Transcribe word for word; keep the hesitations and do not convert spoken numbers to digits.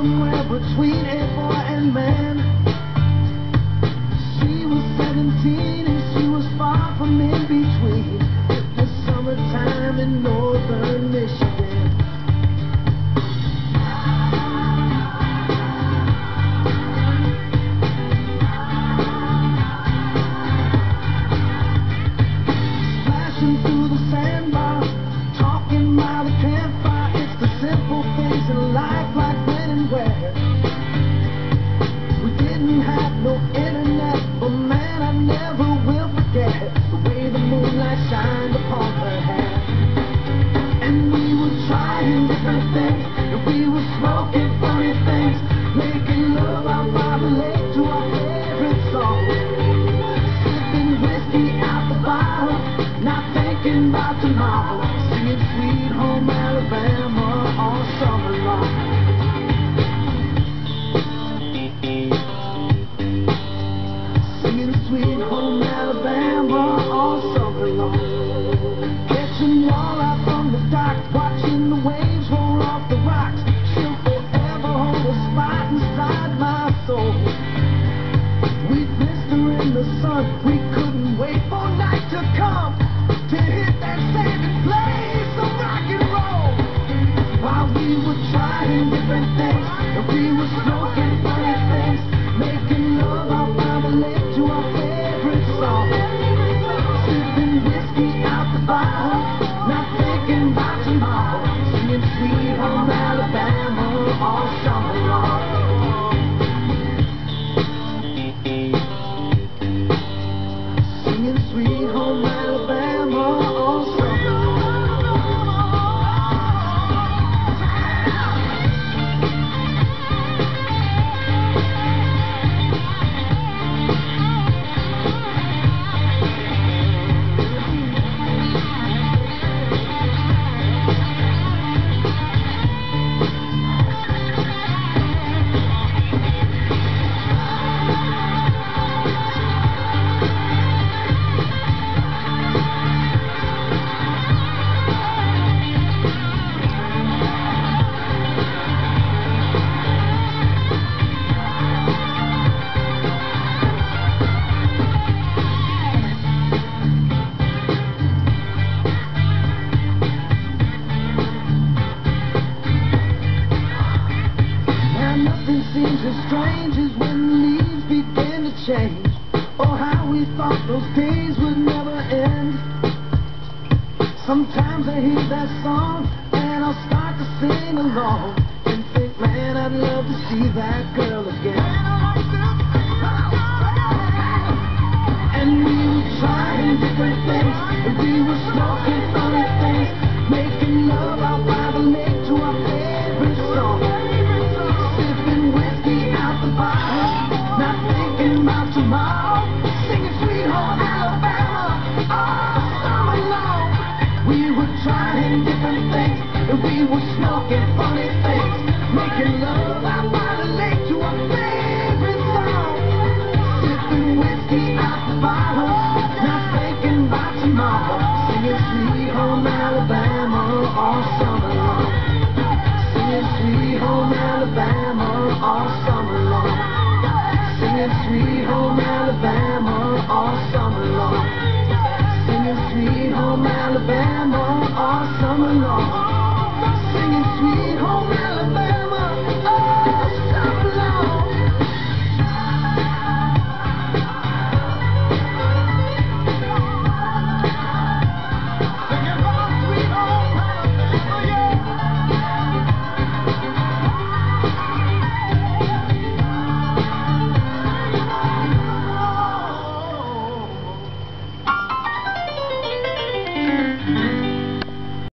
somewhere between a boy and man. She was seventeen and she was far from in between. It was summertime in northern Michigan. Splashing through the sandbar, talking by the campfire. It's the simple things in life, like when and where. We didn't have no internet, but man, I never will forget the way the moonlight shined upon her hair. And we were trying different things, and we were smoking funny things, making love out by the lake to our favorite song, sipping whiskey out the bottle, not thinking about tomorrow, singing Sweet Home Alabama all summer long. Singing Sweet Home Alabama all summer long. Catching walleye from the dock, watching the waves roll off the rocks. She'll forever hold a spot inside my soul. We missed her in the sun, we couldn't wait for night to come, to hit that saving place of rock and roll. While we were trying different things, and we were smoking funny things, making love out by the lake to our favorite song, sipping whiskey out the bottle, not thinking about tomorrow, singing Sweet Home Alabama all summer long. Singing Sweet Home Alabama all summer long. Seems as strange as when the leaves begin to change, or how we thought those days would never end. Sometimes I hear that song and I'll start to sing along and think, man, I'd love to see that girl again. And we were trying different things, and we were smoking funny things, making love out by the lake to our favorite song, sipping whiskey out the bottle, not thinking about tomorrow, singing Sweet Home Alabama all summer long. We were trying different things, and we were smoking funny things, making love out by the lake to our favorite song, sipping whiskey out the bottle, not thinking about tomorrow, singing Sweet Home Alabama all summer long. Sweet Home Alabama, awesome.